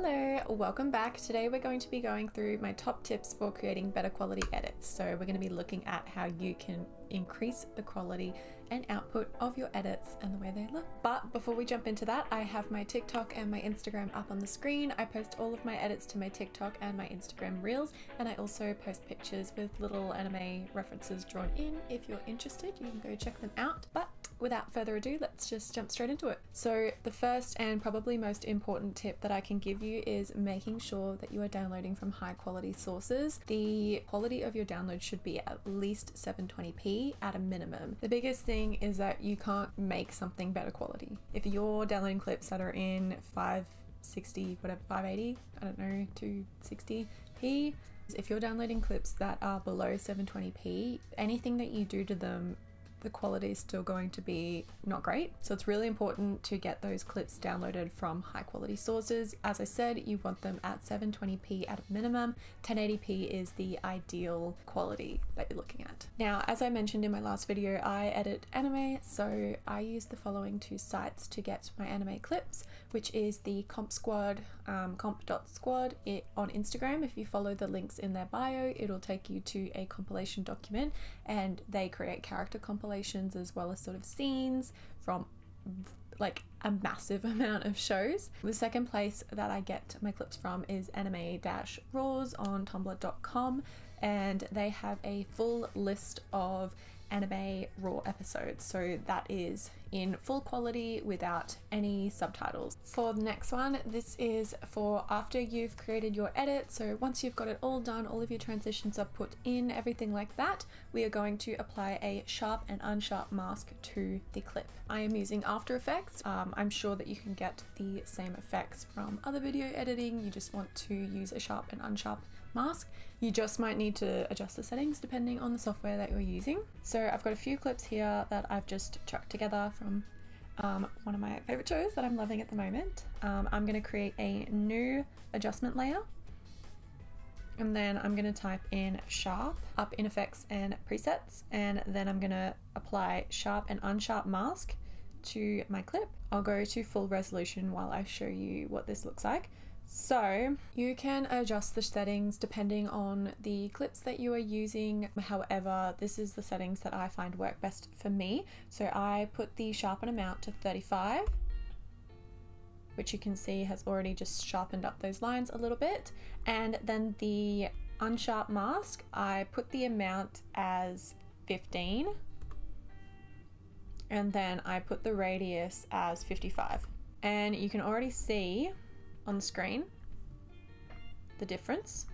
Hello, welcome back. Today we're going to be going through my top tips for creating better quality edits. So we're going to be looking at how you can increase the quality and output of your edits and the way they look. But before we jump into that, I have my TikTok and my Instagram up on the screen. I post all of my edits to my TikTok and my Instagram reels, and I also post pictures with little anime references drawn in. If you're interested, you can go check them out. But without further ado, let's just jump straight into it. So the first and probably most important tip that I can give you is making sure that you are downloading from high quality sources. The quality of your download should be at least 720p at a minimum. The biggest thing is that you can't make something better quality. If you're downloading clips that are in 560, whatever, 580, I don't know, 260p, if you're downloading clips that are below 720p, anything that you do to them, the quality is still going to be not great. So it's really important to get those clips downloaded from high quality sources. As I said, you want them at 720p at a minimum. 1080p is the ideal quality that you're looking at. Now, as I mentioned in my last video, I edit anime, so I use the following two sites to get my anime clips, which is the Comp Squad, comp.squad on Instagram. If you follow the links in their bio, it'll take you to a compilation document, and they create character compilations as well as sort of scenes from like a massive amount of shows. The second place that I get my clips from is anime-raws on tumblr.com, and they have a full list of anime raw episodes, so that is in full quality without any subtitles. For the next one, this is for after you've created your edit. So once you've got it all done, all of your transitions are put in, everything like that, we are going to apply a sharp and unsharp mask to the clip. I am using After Effects. I'm sure that you can get the same effects from other video editing. You just want to use a sharp and unsharp mask. You just might need to adjust the settings depending on the software that you're using. So I've got a few clips here that I've just chucked together from one of my favorite shows that I'm loving at the moment. I'm going to create a new adjustment layer, and then I'm going to type in sharp up in effects and presets, and then I'm going to apply sharp and unsharp mask to my clip. I'll go to full resolution while I show you what this looks like. So you can adjust the settings depending on the clips that you are using. However, this is the settings that I find work best for me. So I put the sharpen amount to 35, which you can see has already just sharpened up those lines a little bit. And then the unsharp mask, I put the amount as 15, and then I put the radius as 55. And you can already see on the screen the difference.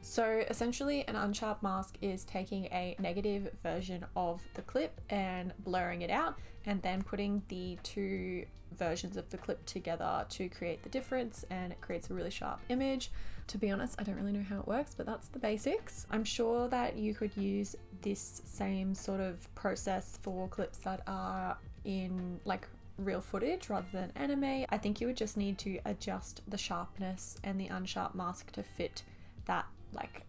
So essentially an unsharp mask is taking a negative version of the clip and blurring it out, and then putting the two versions of the clip together to create the difference, and it creates a really sharp image. To be honest, I don't really know how it works, but that's the basics. I'm sure that you could use this same sort of process for clips that are in like real footage rather than anime. I think you would just need to adjust the sharpness and the unsharp mask to fit that, like,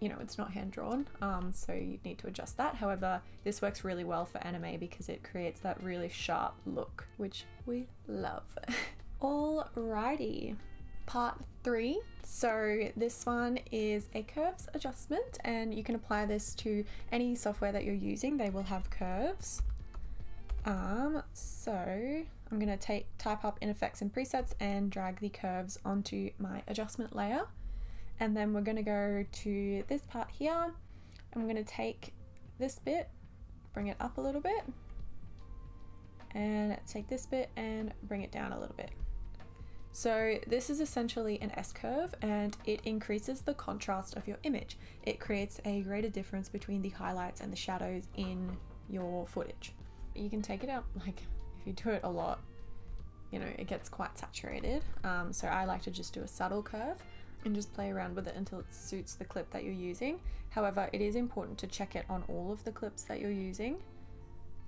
you know, it's not hand drawn, so you'd need to adjust that. However, this works really well for anime because it creates that really sharp look, which we love. Alrighty, part 3. So this one is a curves adjustment, and you can apply this to any software that you're using. They will have curves. So I'm going to type up in effects and presets and drag the curves onto my adjustment layer. And then we're going to go to this part here. I'm going to take this bit, bring it up a little bit, and take this bit and bring it down a little bit. So this is essentially an S-curve, and it increases the contrast of your image. It creates a greater difference between the highlights and the shadows in your footage. You can take it out, like if you do it a lot, you know, it gets quite saturated. So I like to just do a subtle curve and just play around with it until it suits the clip that you're using. However, it is important to check it on all of the clips that you're using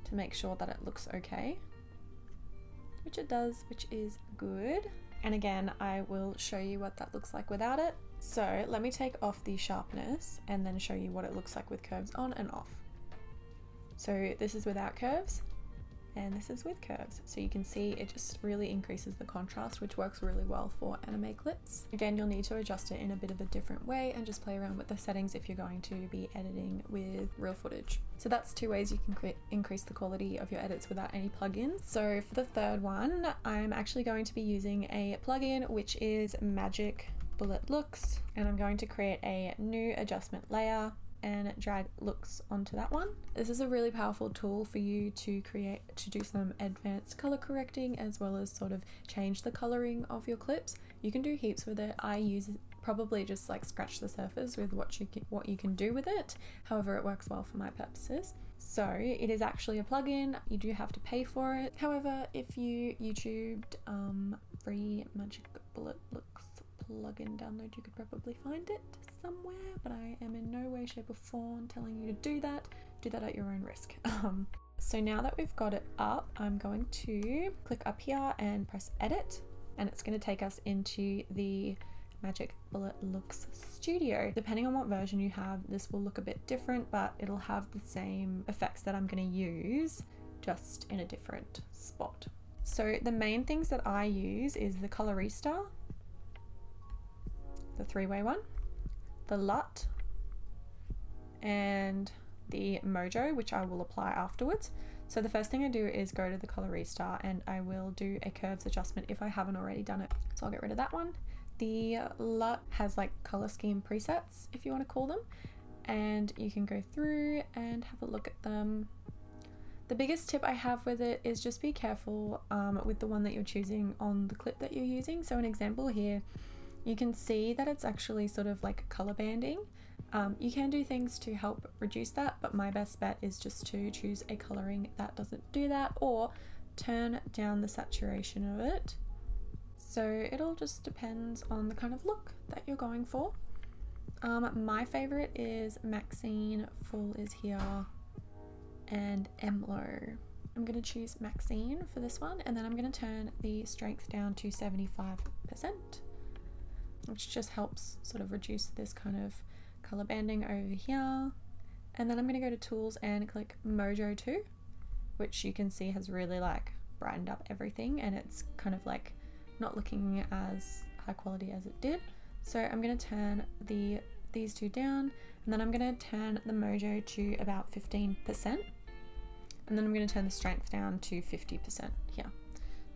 to make sure that it looks okay, which it does, which is good. And again, I will show you what that looks like without it. So let me take off the sharpness and then show you what it looks like with curves on and off. So this is without curves, and this is with curves. So you can see it just really increases the contrast, which works really well for anime clips. Again, you'll need to adjust it in a bit of a different way and just play around with the settings if you're going to be editing with real footage. So that's two ways you can increase the quality of your edits without any plugins. So for the third one, I'm actually going to be using a plugin, which is Magic Bullet Looks, and I'm going to create a new adjustment layer and drag looks onto that one. This is a really powerful tool for you to do some advanced color correcting, as well as sort of change the coloring of your clips. You can do heaps with it. I use probably just like scratch the surface with what you can do with it. However, it works well for my purposes. So it is actually a plugin. You do have to pay for it. However, if you YouTubed free Magic Bullet Looks plugin download, you could probably find it somewhere, but I am in no way, shape or form telling you to do that at your own risk. So now that we've got it up, I'm going to click up here and press edit, and it's going to take us into the Magic Bullet Looks Studio. Depending on what version you have, this will look a bit different, but it'll have the same effects that I'm going to use, just in a different spot. So the main things that I use is the Colorista, the three-way one, the LUT, and the Mojo, which I will apply afterwards. So the first thing I do is go to the Colorista, and I will do a curves adjustment if I haven't already done it. So I'll get rid of that one. The LUT has like color scheme presets, if you want to call them, and you can go through and have a look at them. The biggest tip I have with it is just be careful with the one that you're choosing on the clip that you're using. So an example here, you can see that it's actually sort of like color banding. You can do things to help reduce that, but my best bet is just to choose a coloring that doesn't do that, or turn down the saturation of it. So it all just depends on the kind of look that you're going for. My favorite is Maxine, Fall is Here, and Emlo. I'm going to choose Maxine for this one, and then I'm going to turn the strength down to 75%. Which just helps sort of reduce this kind of color banding over here. And then I'm going to go to tools and click Mojo 2, which you can see has really like brightened up everything, and it's kind of like not looking as high quality as it did. So I'm going to turn these two down, and then I'm going to turn the Mojo to about 15%, and then I'm going to turn the strength down to 50% here.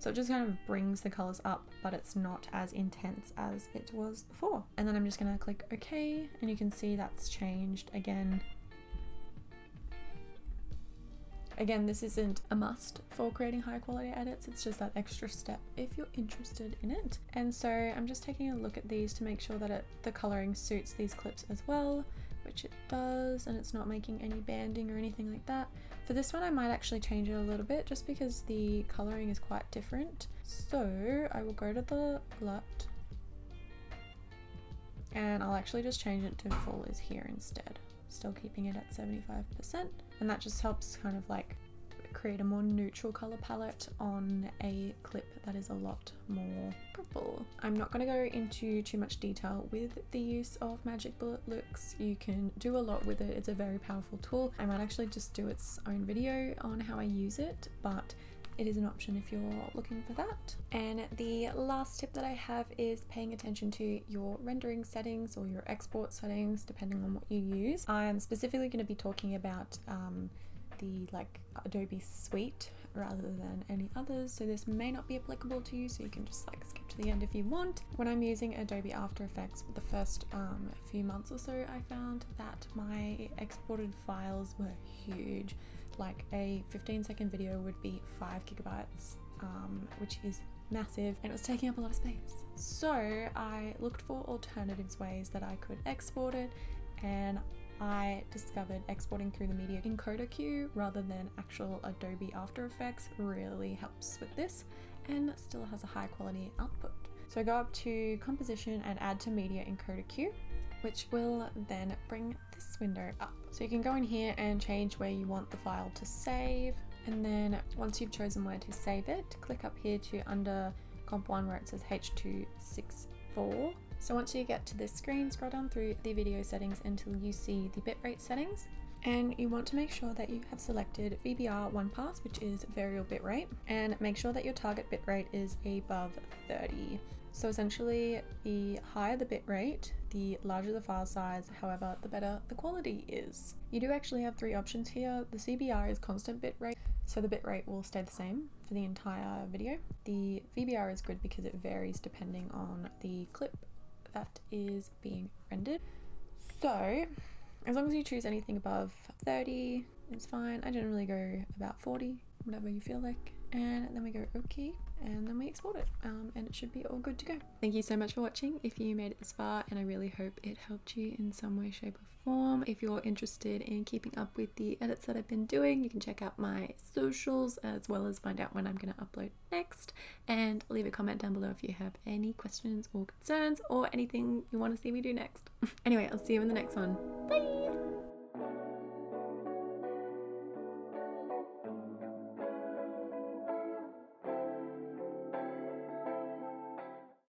So it just kind of brings the colors up, but it's not as intense as it was before. And then I'm just gonna click OK, and you can see that's changed again. Again, this isn't a must for creating high quality edits, it's just that extra step if you're interested in it. And so I'm just taking a look at these to make sure that the coloring suits these clips as well, which it does, and it's not making any banding or anything like that. For this one I might actually change it a little bit, just because the colouring is quite different. So I will go to the LUT, and I'll actually just change it to Fall is Here instead, still keeping it at 75%, and that just helps kind of like create a more neutral colour palette on a clip that is a lot more purple. I'm not going to go into too much detail with the use of Magic Bullet Looks. You can do a lot with it, it's a very powerful tool. I might actually just do its own video on how I use it, but it is an option if you're looking for that. And the last tip that I have is paying attention to your rendering settings or your export settings, depending on what you use. I'm specifically going to be talking about the like Adobe suite rather than any others, so this may not be applicable to you, so you can just like skip to the end if you want. When I'm using Adobe After Effects, the first few months or so, I found that my exported files were huge. Like a 15-second video would be 5 gigabytes, which is massive, and it was taking up a lot of space. So I looked for alternatives, ways that I could export it, and I discovered exporting through the media encoder queue rather than actual Adobe After Effects really helps with this, and still has a high quality output. So go up to composition and add to media encoder queue, which will then bring this window up. So you can go in here and change where you want the file to save, and then once you've chosen where to save it, click up here to under Comp 1 where it says H.264. So once you get to this screen, scroll down through the video settings until you see the bitrate settings, and you want to make sure that you have selected VBR 1 pass, which is variable bitrate, and make sure that your target bitrate is above 30. So essentially, the higher the bitrate, the larger the file size, however, the better the quality is. You do actually have 3 options here. The CBR is constant bitrate, so the bitrate will stay the same for the entire video. The VBR is good because it varies depending on the clip that is being rendered. So as long as you choose anything above 30, it's fine. I generally go about 40, whatever you feel like. And then we go okay, and then we export it, and it should be all good to go. Thank you so much for watching if you made it this far, and I really hope it helped you in some way, shape or form. If you're interested in keeping up with the edits that I've been doing, you can check out my socials as well as find out when I'm going to upload next, and leave a comment down below if you have any questions or concerns or anything you want to see me do next. Anyway, I'll see you in the next one. Bye!